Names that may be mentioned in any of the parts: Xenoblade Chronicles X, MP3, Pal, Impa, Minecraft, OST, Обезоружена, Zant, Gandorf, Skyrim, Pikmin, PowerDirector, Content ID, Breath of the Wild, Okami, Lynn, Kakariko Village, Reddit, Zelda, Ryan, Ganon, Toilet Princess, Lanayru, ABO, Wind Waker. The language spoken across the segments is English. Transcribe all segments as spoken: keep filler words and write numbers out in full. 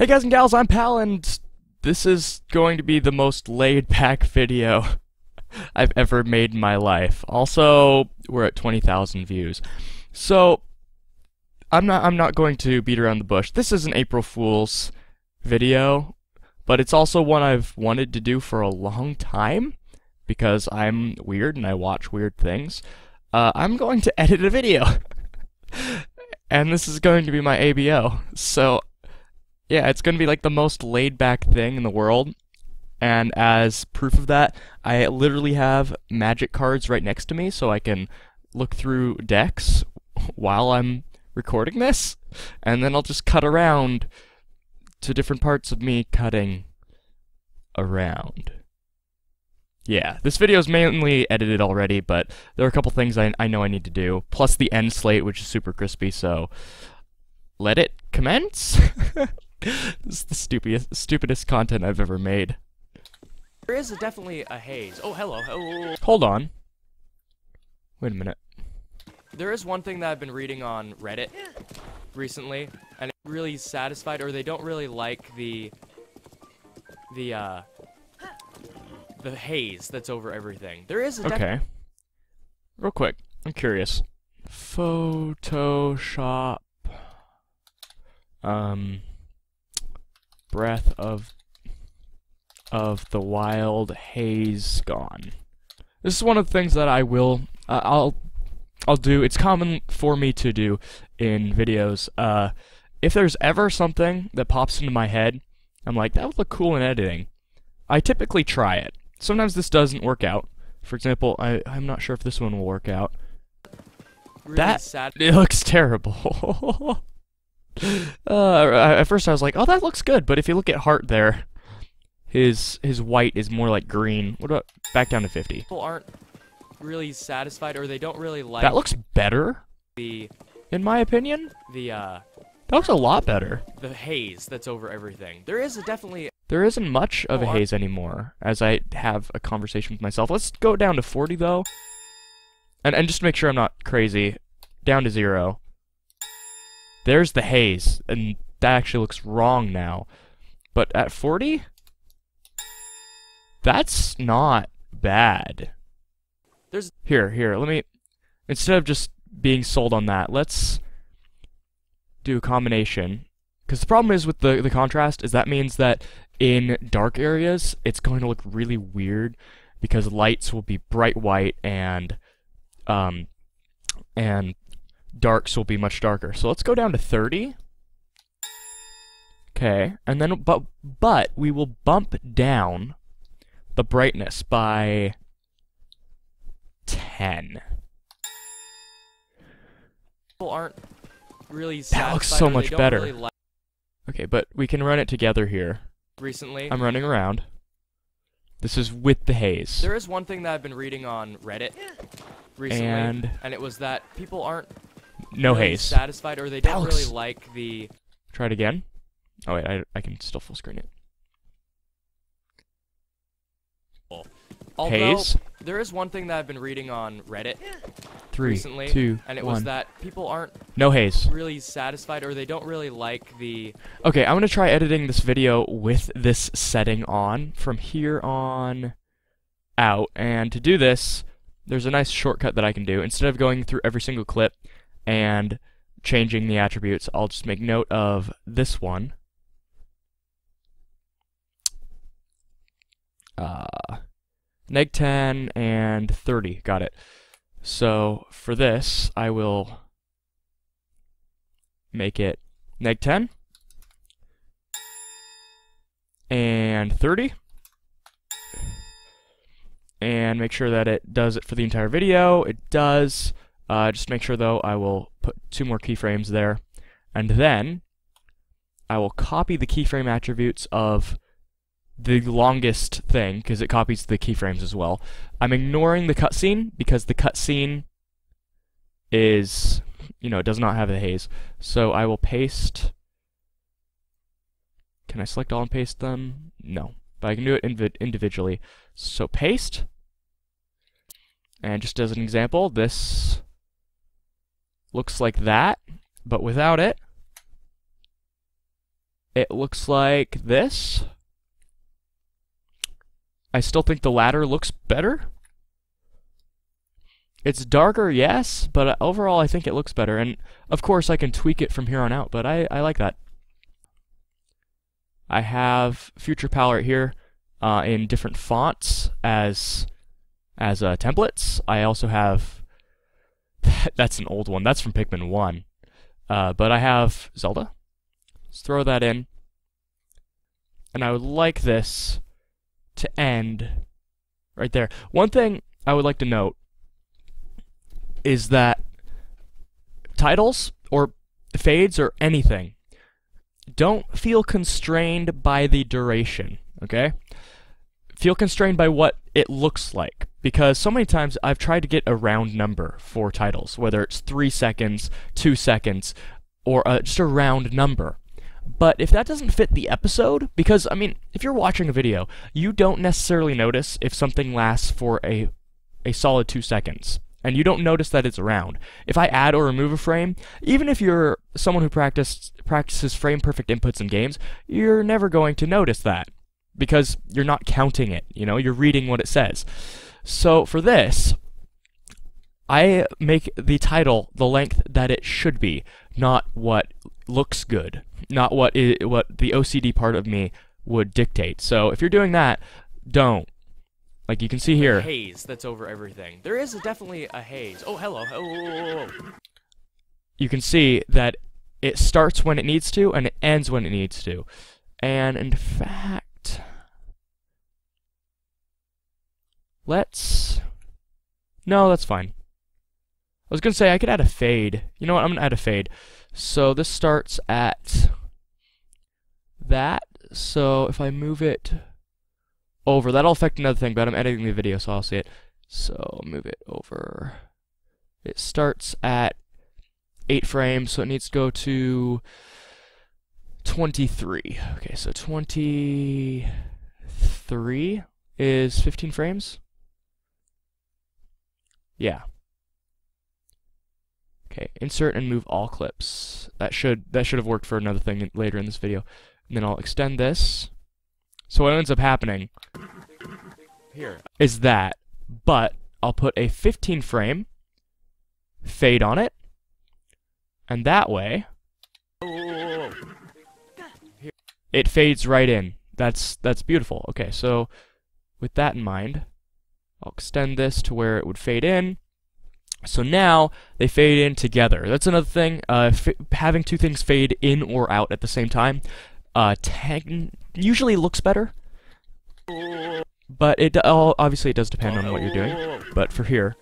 Hey guys and gals, I'm Pal, and this is going to be the most laid-back video I've ever made in my life. Also, we're at twenty thousand views. So, I'm not, I'm not going to beat around the bush. This is an April Fool's video, but it's also one I've wanted to do for a long time, because I'm weird and I watch weird things. Uh, I'm going to edit a video. And this is going to be my A B O. So, yeah, it's going to be like the most laid-back thing in the world. And as proof of that, I literally have magic cards right next to me so I can look through decks while I'm recording this. And then I'll just cut around to different parts of me cutting around. Yeah, this video is mainly edited already, but there are a couple things I, I know I need to do, plus the end slate, which is super crispy, so let it commence? This is the stupidest, stupidest content I've ever made. There is definitely a haze. Oh, hello. Oh. Hold on. Wait a minute. There is one thing that I've been reading on Reddit recently, and I'm really satisfied, or they don't really like the... the, uh... the haze that's over everything. There is a Okay. Real quick, I'm curious. Photoshop. Um... Breath of... of the Wild haze gone. This is one of the things that I will... Uh, I'll... I'll do. It's common for me to do in videos. Uh, if there's ever something that pops into my head, I'm like, that would look cool in editing. I typically try it. Sometimes this doesn't work out. For example, I, I'm not sure if this one will work out. Really that sad. It looks terrible. uh, at first I was like, oh, that looks good, but if you look at Hart there, his his white is more like green. What about back down to fifty? People aren't really satisfied, or they don't really like. That looks better. The, in my opinion, the uh, that looks a lot better. The haze that's over everything. There is a definitely. There isn't much of a haze anymore, as I have a conversation with myself. Let's go down to forty, though. And, and just to make sure I'm not crazy, down to zero. There's the haze, and that actually looks wrong now. But at forty? That's not bad. There's here, here, let me... Instead of just being sold on that, let's do a combination. Because the problem is with the, the contrast is that means that in dark areas, it's going to look really weird because lights will be bright white and um, and darks will be much darker. So let's go down to thirty. Okay, and then but but we will bump down the brightness by ten. People aren't really satisfied. That looks so much better. Really like okay, but we can run it together here. Recently, I'm running around. This is with the haze. There is one thing that I've been reading on Reddit recently, and, and it was that people aren't no really haze satisfied, or they don't really like the. Try it again. Oh wait, I I can still full screen it. Although, haze. There is one thing that I've been reading on Reddit Three, recently, two, and it one. was that people aren't no haze really satisfied, or they don't really like the. Okay, I'm gonna try editing this video with this setting on from here on out, and to do this, there's a nice shortcut that I can do. Instead of going through every single clip and changing the attributes, I'll just make note of this one. Uh. Neg ten and thirty, got it. So for this, I will make it neg ten and thirty, and make sure that it does it for the entire video. It does. Uh, just make sure though, I will put two more keyframes there, and then I will copy the keyframe attributes of the longest thing, because it copies the keyframes as well. I'm ignoring the cutscene, because the cutscene is, you know, it does not have the haze. So I will paste... Can I select all and paste them? No. But I can do it inv individually. So paste. And just as an example, this looks like that, but without it. It looks like this. I still think the latter looks better. It's darker, yes, but overall I think it looks better. And of course I can tweak it from here on out, but I, I like that. I have Future Pal right here uh, in different fonts as as uh, templates. I also have... that's an old one. That's from Pikmin one. Uh, but I have Zelda. Let's throw that in. And I would like this to end right there. One thing I would like to note is that titles or fades or anything, don't feel constrained by the duration, okay? Feel constrained by what it looks like, because so many times I've tried to get a round number for titles, whether it's three seconds, two seconds, or uh, just a round number. But if that doesn't fit the episode, because, I mean, if you're watching a video, you don't necessarily notice if something lasts for a, a solid two seconds. And you don't notice that it's round. If I add or remove a frame, even if you're someone who practice, practices frame-perfect inputs in games, you're never going to notice that, because you're not counting it, you know? You're reading what it says. So for this, I make the title the length that it should be, not what looks good, not what it, what the O C D part of me would dictate. So if you're doing that, don't. Like you can see here, the haze that's over everything. There is definitely a haze. Oh, hello. Oh. You can see that it starts when it needs to and it ends when it needs to. And in fact, let's... no, that's fine. I was going to say I could add a fade. You know what? I'm going to add a fade. So this starts at that. So if I move it over. That'll affect another thing, but I'm editing the video, so I'll see it. So, move it over. It starts at eight frames, so it needs to go to twenty-three. Okay, so twenty-three is fifteen frames? Yeah. Okay, insert and move all clips. That should, that should have worked for another thing later in this video. And then I'll extend this. So what ends up happening here is that, but I'll put a fifteen frame fade on it, and that way it fades right in. That's that's beautiful. Okay, so with that in mind, I'll extend this to where it would fade in. So now they fade in together. That's another thing. Uh, f having two things fade in or out at the same time. Uh, tag usually looks better, but it oh, obviously it does depend on what you're doing. But for here,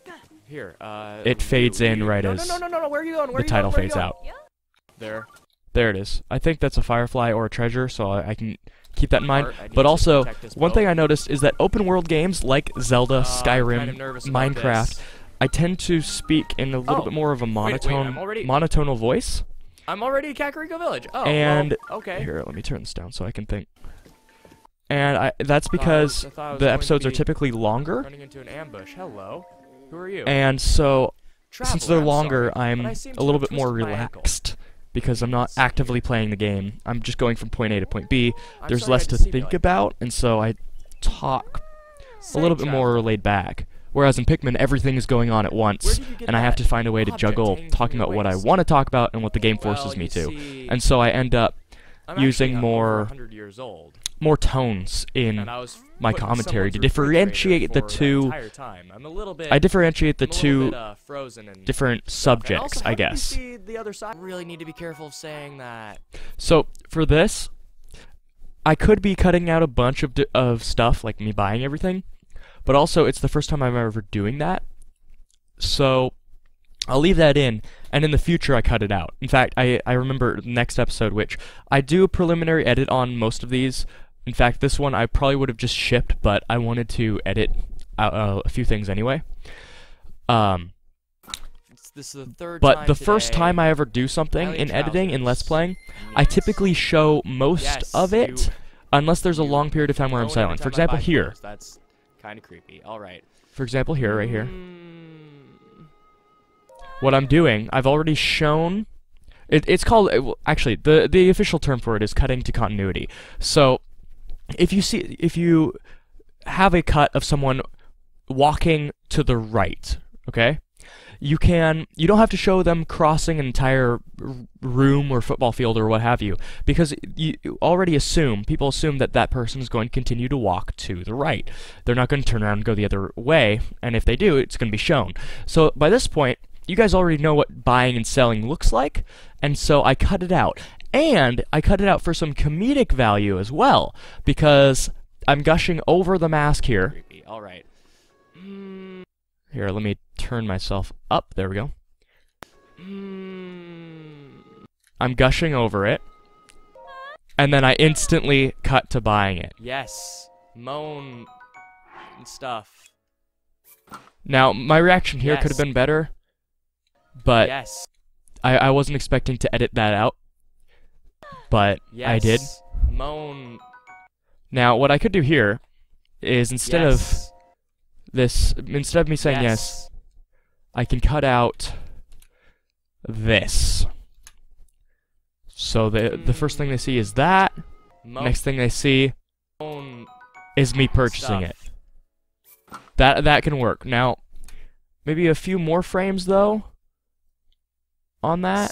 here uh, it fades in right as the title fades out. There, there it is. I think that's a firefly or a treasure, so I, I can keep that in mind. But also, one thing I noticed is that open world games like Zelda, Skyrim, Minecraft, I tend to speak in a little bit more of a monotone, monotonal voice. I'm already at Kakariko Village. Oh, and well, okay. Here, let me turn this down so I can think. And I, that's because I thought I was, I thought the episodes are typically longer. Running into an ambush. Hello. Who are you? And so, Travel, since they're I'm longer, sorry, I'm a little bit more relaxed because I'm not actively playing the game. I'm just going from point A to point B. There's sorry, less to think like about, and so I talk Same a little bit travel. more laid back. Whereas in Pikmin, everything is going on at once, and I have to find a way to juggle talking about what I want to talk about and what the game forces me to. And so I end up using more more tones in my commentary to differentiate the two. I differentiate the two different subjects, I guess. So for this, I could be cutting out a bunch of, of stuff, like me buying everything. But also, it's the first time I'm ever doing that, so I'll leave that in, and in the future I cut it out. In fact, I, I remember next episode, which I do a preliminary edit on most of these. In fact, this one I probably would have just shipped, but I wanted to edit out, uh, a few things anyway. Um, this is the third but time the today, first time I ever do something in editing, in Let's Playing, yes. I typically show most yes, of it, unless there's a long period of time where I'm silent. For example, here. That's kind of creepy. All right. For example, here, right here. Mm. What I'm doing, I've already shown It, it's called, actually, the, the official term for it is cutting to continuity. So, if you see, if you have a cut of someone walking to the right, okay? You can, you don't have to show them crossing an entire room or football field or what have you, because you already assume, people assume that that person is going to continue to walk to the right. They're not going to turn around and go the other way, and if they do, it's going to be shown. So by this point, you guys already know what buying and selling looks like, and so I cut it out. And I cut it out for some comedic value as well, because I'm gushing over the mask here. All right. Mm. Here, let me turn myself up. There we go. Mm. I'm gushing over it. And then I instantly cut to buying it. Yes. Moan and stuff. Now, my reaction here yes. could have been better, but yes. I, I wasn't expecting to edit that out, but yes. I did. Moan. Now, what I could do here is instead yes. of... This, instead of me saying yes. yes, I can cut out this. So the mm. the first thing they see is that. Mo Next thing they see is me purchasing stuff. it. That that can work. Now, maybe a few more frames though on that.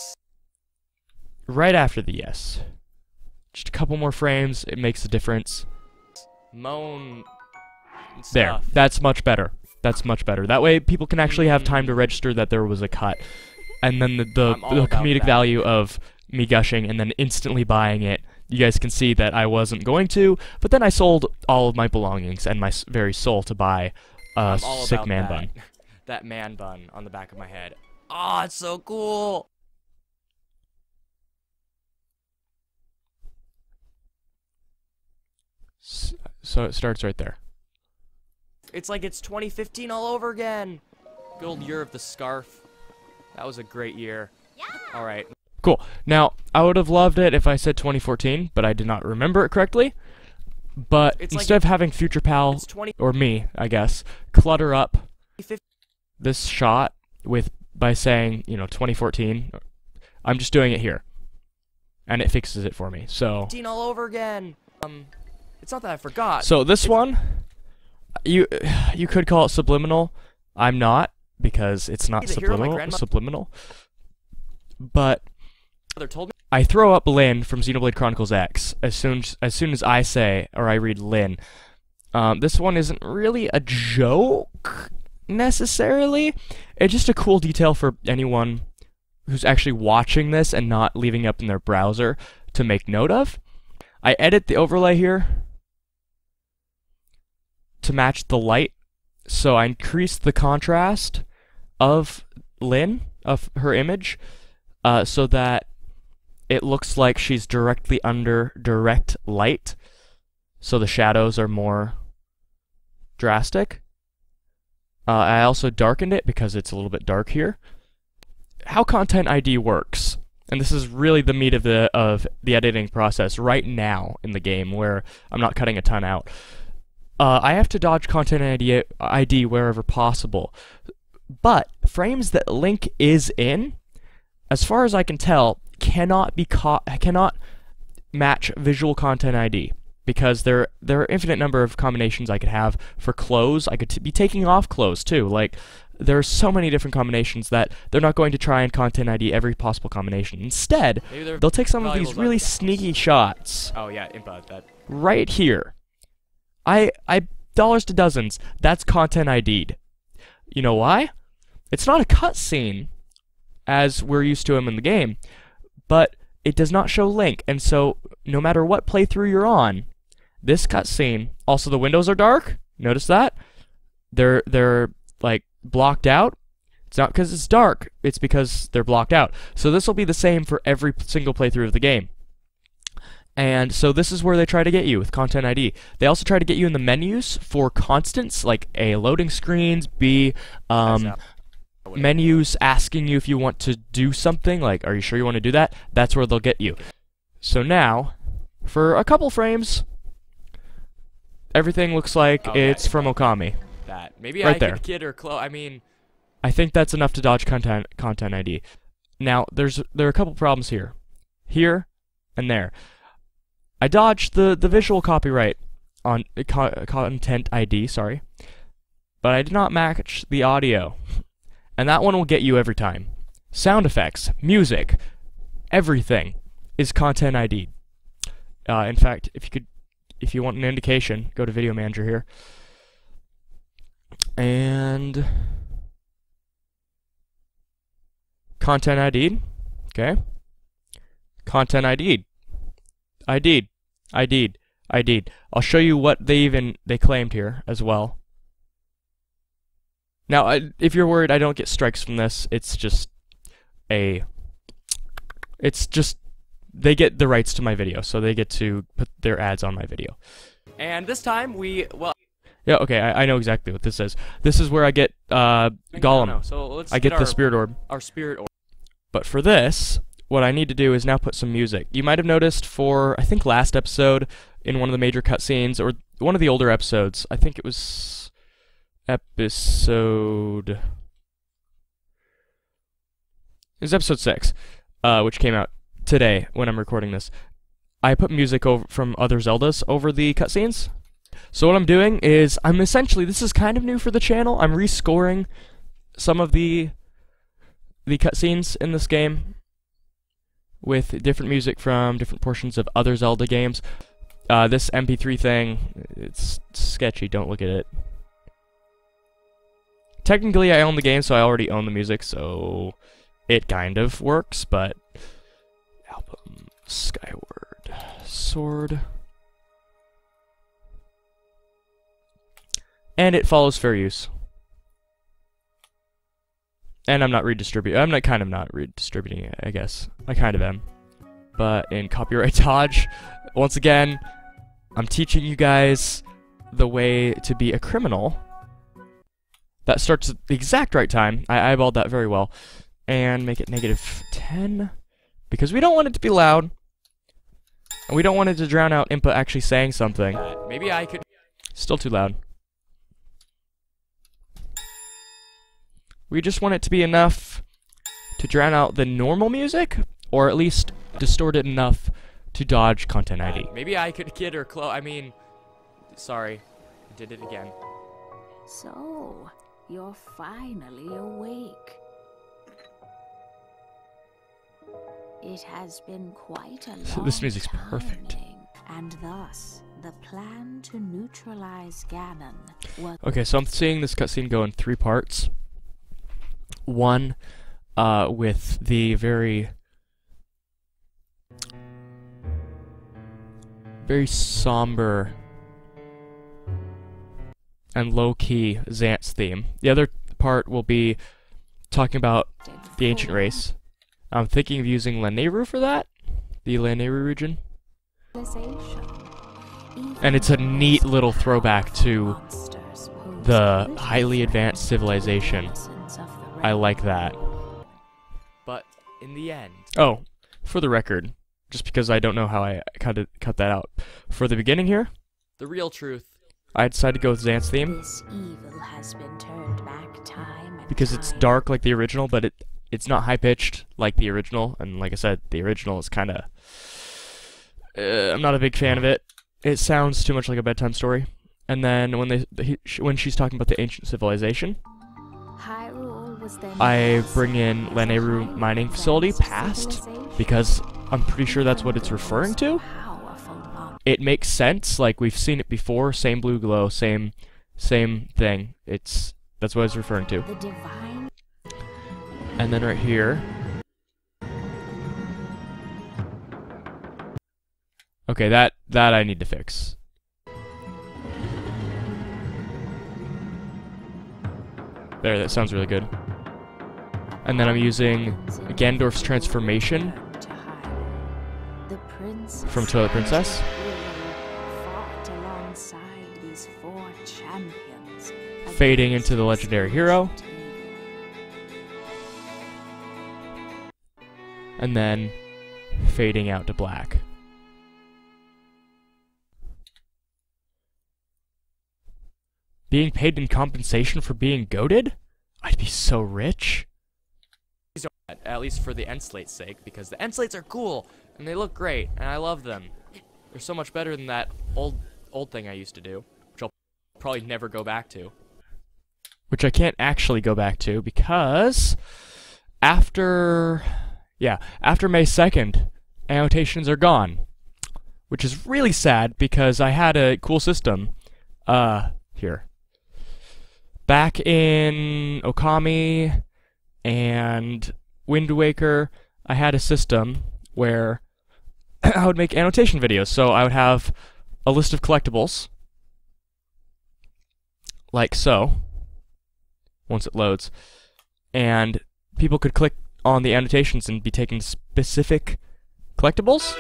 Right after the yes. Just a couple more frames, it makes a difference. Moan There, that's much better. That's much better. That way people can actually have time to register that there was a cut. And then the, the, the comedic value of me gushing and then instantly buying it. You guys can see that I wasn't going to, but then I sold all of my belongings and my very soul to buy a sick man bun. That man bun on the back of my head. Oh, it's so cool! So it starts right there. It's like it's twenty fifteen all over again. Good old year of the scarf. That was a great year. Yeah. All right. Cool. Now, I would have loved it if I said twenty fourteen, but I did not remember it correctly. But it's instead like of having Future Pal, or me, I guess, clutter up this shot with by saying, you know, twenty fourteen, I'm just doing it here. And it fixes it for me. So all over again. Um it's not that I forgot. So this it's one You you could call it subliminal. I'm not, because it's not subliminal. Subliminal. But I throw up Lynn from Xenoblade Chronicles X as soon as, as soon as I say or I read Lynn. Um, this one isn't really a joke necessarily. It's just a cool detail for anyone who's actually watching this and not leaving up in their browser to make note of. I edit the overlay here to match the light, so I increased the contrast of Lynn, of her image, uh, so that it looks like she's directly under direct light, so the shadows are more drastic. Uh, I also darkened it because it's a little bit dark here. How Content I D works, and this is really the meat of the, of the editing process right now in the game, where I'm not cutting a ton out. Uh, I have to dodge Content I D wherever possible, but frames that Link is in, as far as I can tell, cannot be caught, cannot match visual Content I D, because there there are infinite number of combinations I could have for clothes. I could t be taking off clothes too. Like, there are so many different combinations that they're not going to try and Content I D every possible combination. Instead, they'll take some of these really sneaky shots. Oh yeah, Impa, that right here. I, I, dollars to dozens, that's Content I D'd. You know why? It's not a cutscene, as we're used to him in the game, but it does not show Link, and so no matter what playthrough you're on, this cutscene, also the windows are dark, notice that? They're, they're like, blocked out. It's not because it's dark, it's because they're blocked out. So this will be the same for every single playthrough of the game. And so this is where they try to get you with Content I D. They also try to get you in the menus for constants, like A, loading screens, B, um, menus asking you if you want to do something, like, are you sure you want to do that? That's where they'll get you. So now, for a couple frames, everything looks like oh, it's yeah, from Okami. That. Maybe right I there. Could kid or close, I mean... I think that's enough to dodge content, content I D. Now, there's there are a couple problems here. Here and there. I dodged the, the visual copyright on uh, co content I D, sorry. But I did not match the audio. And that one will get you every time. Sound effects, music, everything is content I D. Uh, in fact, if you could, if you want an indication, go to Video Manager here. And content I D, okay. Content I D, I D, I D, I D. I'll show you what they even they claimed here as well. Now, I, if you're worried, I don't get strikes from this. It's just a, it's just. They get the rights to my video, so they get to put their ads on my video. And this time we, well... Yeah, okay, I, I know exactly what this is. This is where I get uh, Gollum. No, no. So let's I get, get our, the Spirit Orb. Our Spirit Orb. But for this, what I need to do is now put some music. You might have noticed for, I think last episode, in one of the major cutscenes, or one of the older episodes, I think it was episode... It was episode six, uh, which came out today, when I'm recording this. I put music over from other Zeldas over the cutscenes. So what I'm doing is, I'm essentially, this is kind of new for the channel, I'm rescoring some of the the cutscenes in this game with different music from different portions of other Zelda games. Uh, this M P three thing, it's sketchy, don't look at it. Technically I own the game, so I already own the music, so it kind of works, but... Album, Skyward Sword. And it follows fair use. And I'm not redistributing. I'm not kind of not redistributing it, I guess. I kind of am. But in copyright dodge, once again, I'm teaching you guys the way to be a criminal. That starts at the exact right time. I eyeballed that very well. And make it negative ten. Because we don't want it to be loud, and we don't want it to drown out Impa actually saying something. Maybe I could... Still too loud. We just want it to be enough to drown out the normal music, or at least distort it enough to dodge content I D. Uh, maybe I could get her close. I mean... Sorry. I did it again. So, you're finally awake. It has been quite a long This music's perfect. Timing, and thus, the plan to neutralize Ganon was... Okay, so I'm seeing this cutscene go in three parts. One, uh, with the very... very somber... and low-key Zant's theme. The other part will be talking about the ancient race. I'm thinking of using Lanayru for that, the Lanayru region. And it's a neat little throwback to the highly advanced civilization. I like that. But in the end... Oh, for the record, just because I don't know how I cut it, cut that out. For the beginning here, the real truth, I decided to go with Zant's theme. This evil has been turned back time and because it's dark like the original, but it... It's not high-pitched like the original, and like I said, the original is kind of... Uh, I'm not a big fan of it. It sounds too much like a bedtime story. And then when they, he, sh when she's talking about the ancient civilization, I bring in Lanayru mining facility past, because I'm pretty sure that's what it's referring to. It makes sense, like we've seen it before, same blue glow, same same thing. It's that's what it's referring to. And then right here. Okay, that that I need to fix. There, that sounds really good. And then I'm using Gandorf's transformation from Toilet Princess. Fading into the legendary hero. And then fading out to black. Being paid in compensation for being goated? I'd be so rich. at, at least for the end slate's sake, because the end slates are cool and they look great and I love them. They're so much better than that old old thing I used to do, which I'll probably never go back to. Which I can't actually go back to because after yeah, after May second, annotations are gone. Which is really sad because I had a cool system uh here. Back in Okami and Wind Waker, I had a system where I would make annotation videos. So I would have a list of collectibles, like so, once it loads, and people could click on the annotations and be taking specific collectibles.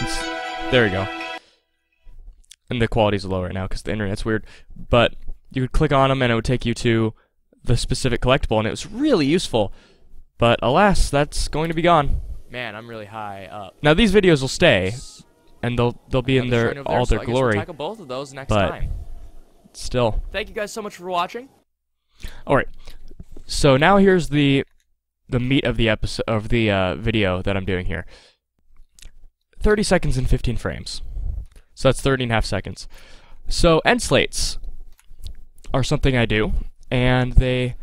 It's, there we go. And the quality's low right now because the internet's weird, but you could click on them and it would take you to the specific collectible, and it was really useful. But alas, that's going to be gone. Man, I'm really high up. Now these videos will stay, and they'll they'll be in their all their glory. We'll tackle both of those next time. But still. Thank you guys so much for watching. All right. So now here's the the meat of the episode of the uh, video that I'm doing here. thirty seconds and fifteen frames. So that's thirty and a half seconds. So end slates are something I do, and they,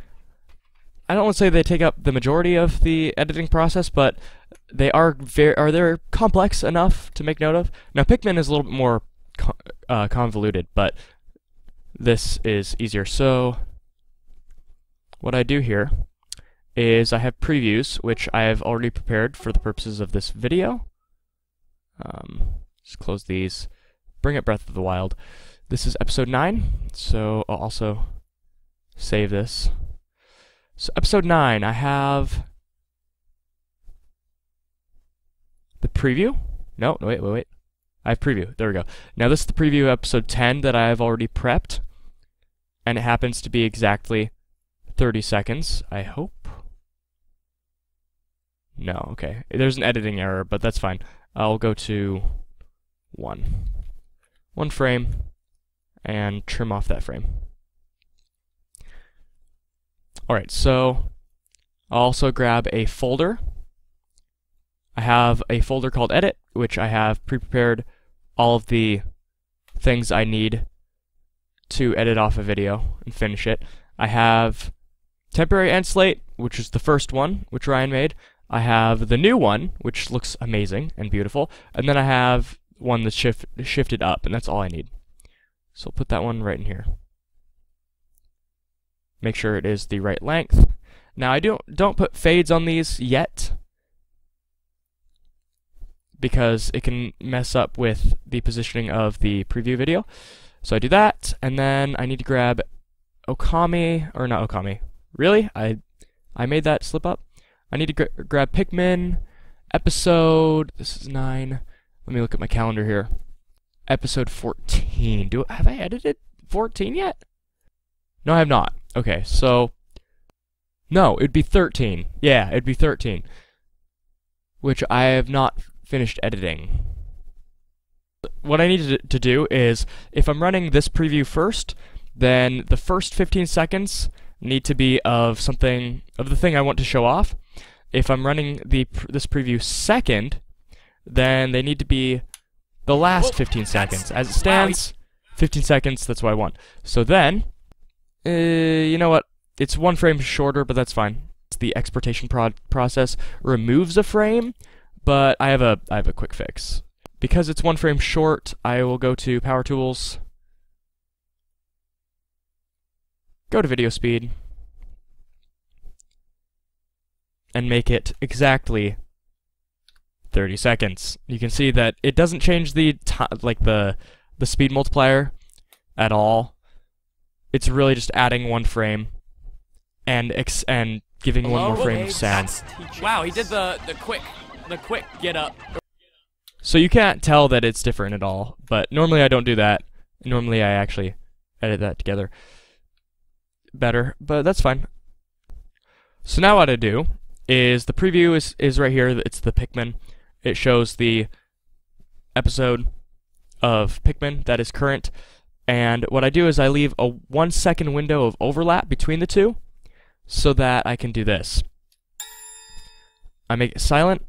I don't want to say they take up the majority of the editing process, but they are very, are they're complex enough to make note of. Now Pikmin is a little bit more con uh, convoluted, but this is easier. So what I do here is I have previews, which I have already prepared for the purposes of this video. Um, just close these, bring up Breath of the Wild. This is episode nine, so I'll also save this. So episode nine, I have the preview. No, no, wait, wait, wait. I have preview. There we go. Now this is the preview of episode ten that I have already prepped, and it happens to be exactly thirty seconds, I hope. No, okay. There's an editing error, but that's fine. I'll go to one. One frame. And trim off that frame. Alright, so I'll also grab a folder. I have a folder called Edit, which I have pre-prepared all of the things I need to edit off a video and finish it. I have Temporary End Slate, which is the first one, which Ryan made. I have the new one, which looks amazing and beautiful. And then I have one that's shift, shifted up, and that's all I need. So I'll put that one right in here. Make sure it is the right length. Now I don't don't put fades on these yet, because it can mess up with the positioning of the preview video. So I do that, and then I need to grab Okami, or not Okami. Really? I I made that slip up. I need to gra grab Pikmin, episode, this is nine. Let me look at my calendar here. Episode fourteen. Do have I edited fourteen yet? No, I have not. Okay, so no, it'd be thirteen. Yeah, it'd be thirteen, which I have not finished editing. What I need to, to do is, if I'm running this preview first, then the first fifteen seconds need to be of something of the thing I want to show off. If I'm running the this preview second, then they need to be the last fifteen seconds. As it stands, fifteen seconds, that's what I want. So then, uh, you know what? It's one frame shorter, but that's fine. The exportation pro process removes a frame, but I have a I have a quick fix. Because it's one frame short, I will go to Power Tools, go to Video Speed, and make it exactly thirty seconds. You can see that it doesn't change the t like the the speed multiplier at all. It's really just adding one frame and ex and giving Hello? one more frame of sound. Wow, he did the the quick the quick get up. So you can't tell that it's different at all. But normally I don't do that. Normally I actually edit that together better. But that's fine. So now what I do is the preview is is right here. It's the Pikmin. It shows the episode of Pikmin that is current, and what I do is I leave a one second window of overlap between the two so that I can do this. I make it silent,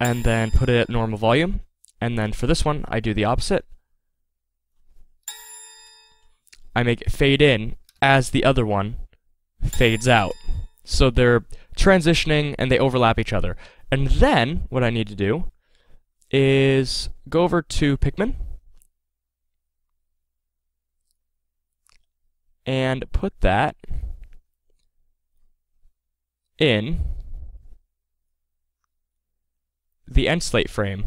and then put it at normal volume, and then for this one, I do the opposite. I make it fade in as the other one fades out. So they're transitioning and they overlap each other. And then what I need to do is go over to Pikmin and put that in the end slate frame.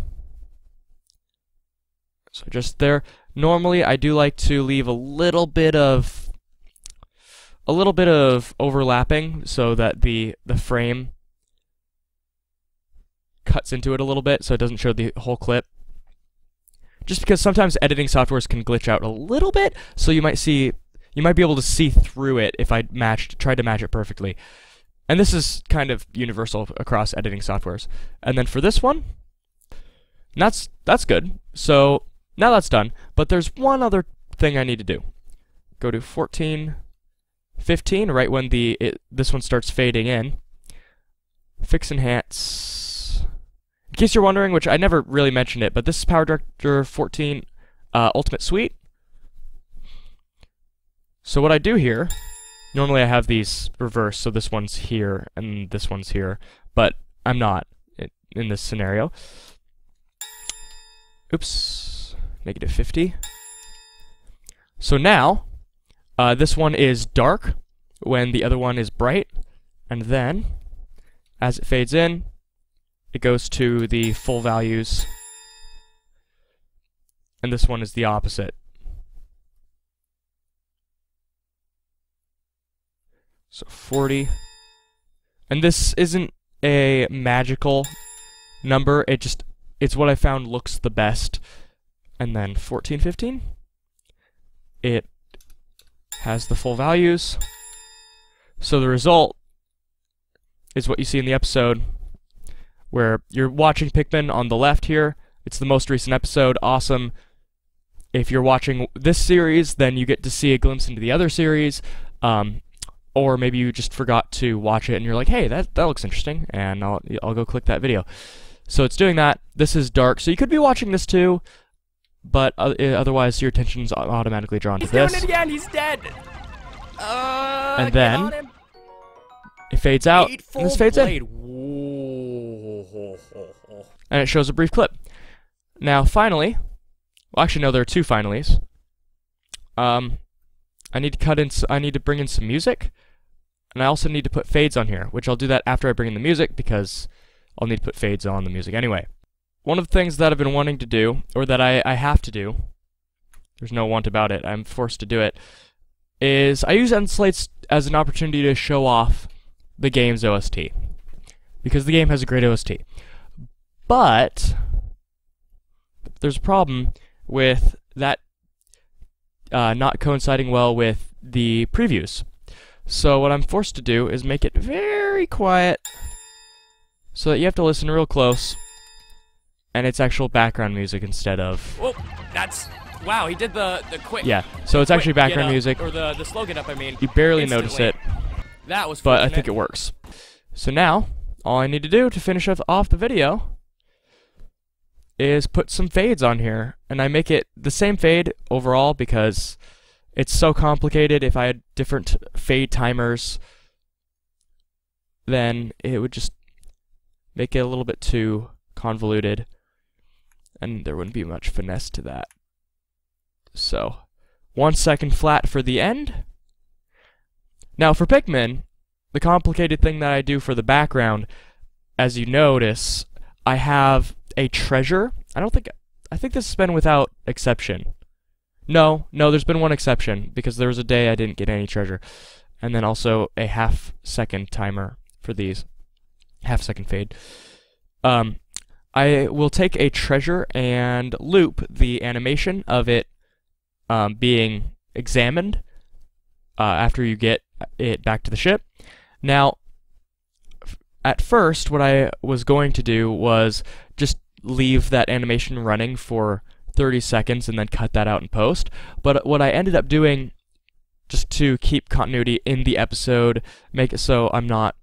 So just there. Normally I do like to leave a little bit of a little bit of overlapping so that the the frame cuts into it a little bit so it doesn't show the whole clip. Just because sometimes editing softwares can glitch out a little bit, so you might see you might be able to see through it if I matched tried to match it perfectly. And this is kind of universal across editing softwares. And then for this one, that's that's good. So now that's done, but there's one other thing I need to do. Go to fourteen, fifteen, right when the it, this one starts fading in. Fix enhance. In case you're wondering, which I never really mentioned it, but this is PowerDirector fourteen uh, Ultimate Suite. So what I do here, normally I have these reversed, so this one's here and this one's here, but I'm not in this scenario. Oops, negative fifty. So now, uh, this one is dark when the other one is bright, and then as it fades in, it goes to the full values, and this one is the opposite. So forty, and this isn't a magical number, it just, it's what I found looks the best. And then fourteen, fifteen, it has the full values, so the result is what you see in the episode, where you're watching Pikmin on the left here, it's the most recent episode, awesome. If you're watching this series, then you get to see a glimpse into the other series, um, or maybe you just forgot to watch it and you're like, hey, that, that looks interesting, and I'll, I'll go click that video. So it's doing that. This is dark, so you could be watching this too, but uh, otherwise your attention's automatically drawn to this. He's doing it again, he's dead! Uh, and then, it fades out, and this fades in. And it shows a brief clip. Now, finally, well, actually no, there are two finallys. Um... I need to cut in. I need to bring in some music, and I also need to put fades on here, which I'll do that after I bring in the music because I'll need to put fades on the music anyway. One of the things that I've been wanting to do, or that I, I have to do, there's no want about it, I'm forced to do it, is I use end slates as an opportunity to show off the game's O S T, because the game has a great O S T. But there's a problem with that Uh, not coinciding well with the previews. So what I'm forced to do is make it very quiet so that you have to listen real close and it's actual background music instead of... Whoa, that's... Wow, he did the, the quick... Yeah, so it's actually background up, music. Or the, the slow get up, I mean. You barely instantly. notice it, that was but I think it. it works. So now, all I need to do to finish off the video is put some fades on here, and I make it the same fade overall because it's so complicated. If I had different fade timers, then it would just make it a little bit too convoluted, and there wouldn't be much finesse to that. So, one second flat for the end. Now for Pikmin, the complicated thing that I do for the background, as you notice, I have a treasure. I don't think I think this has been without exception. No, no, there's been one exception because there was a day I didn't get any treasure. And then also a half second timer for these. Half second fade. Um I will take a treasure and loop the animation of it um being examined uh after you get it back to the ship. Now at first, what I was going to do was just leave that animation running for thirty seconds and then cut that out in post. But what I ended up doing, just to keep continuity in the episode, make it so I'm not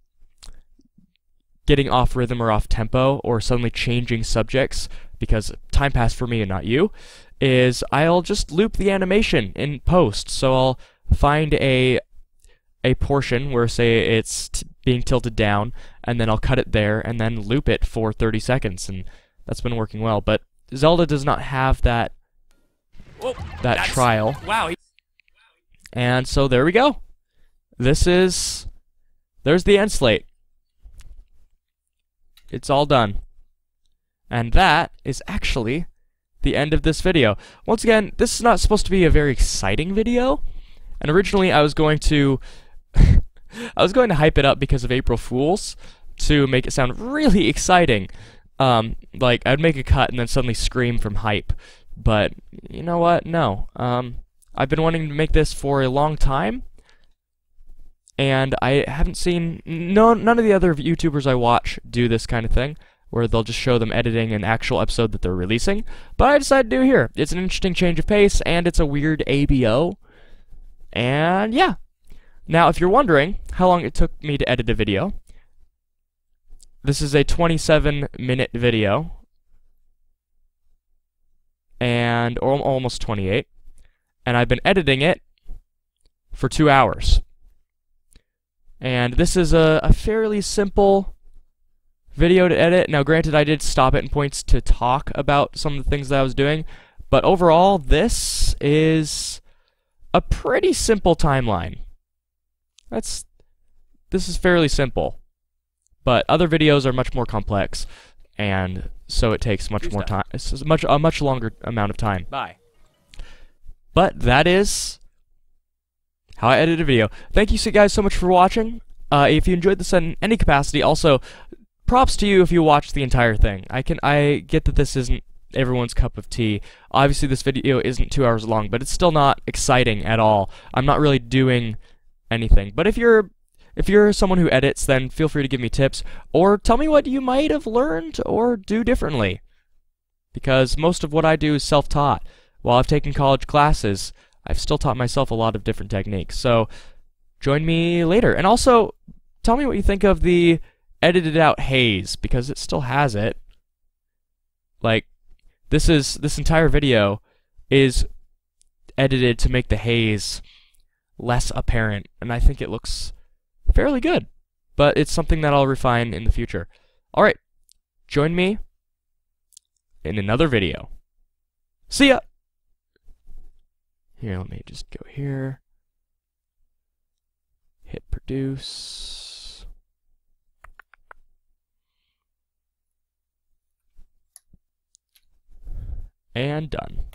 getting off rhythm or off tempo or suddenly changing subjects, because time passed for me and not you, is I'll just loop the animation in post. So I'll find a a portion where, say, it's t being tilted down, and then I'll cut it there and then loop it for thirty seconds, and that's been working well. But Zelda does not have that Whoa, that trial. Wow. And so there we go. This is... There's the end slate. It's all done. And that is actually the end of this video. Once again, this is not supposed to be a very exciting video, and originally I was going to... I was going to hype it up because of April Fools to make it sound really exciting. Um, like, I'd make a cut and then suddenly scream from hype. But, you know what? No. Um, I've been wanting to make this for a long time, and I haven't seen... No, none of the other YouTubers I watch do this kind of thing, where they'll just show them editing an actual episode that they're releasing. But I decided to do here. It's an interesting change of pace, and it's a weird A B O. And, yeah. Now, if you're wondering how long it took me to edit a video, this is a twenty-seven minute video, and or almost twenty-eight, and I've been editing it for two hours. And this is a, a fairly simple video to edit. Now, granted, I did stop at points to talk about some of the things that I was doing, but overall, this is a pretty simple timeline. That's this is fairly simple, but other videos are much more complex, and so it takes much Here's more time. It's much a much longer amount of time. Bye. But that is how I edit a video. Thank you guys so much for watching. Uh, if you enjoyed this in any capacity, also props to you if you watched the entire thing. I can I get that this isn't everyone's cup of tea. Obviously, this video isn't two hours long, but it's still not exciting at all. I'm not really doing anything. But if you're if you're someone who edits, then feel free to give me tips or tell me what you might have learned or do differently, because most of what I do is self-taught. While I've taken college classes, I've still taught myself a lot of different techniques. So join me later. And also, tell me what you think of the edited out haze, because it still has it. Like, this is this entire video is edited to make the haze less apparent, and I think it looks fairly good, but it's something that I'll refine in the future. Alright, join me in another video. See ya! Here, let me just go here, hit produce, and done.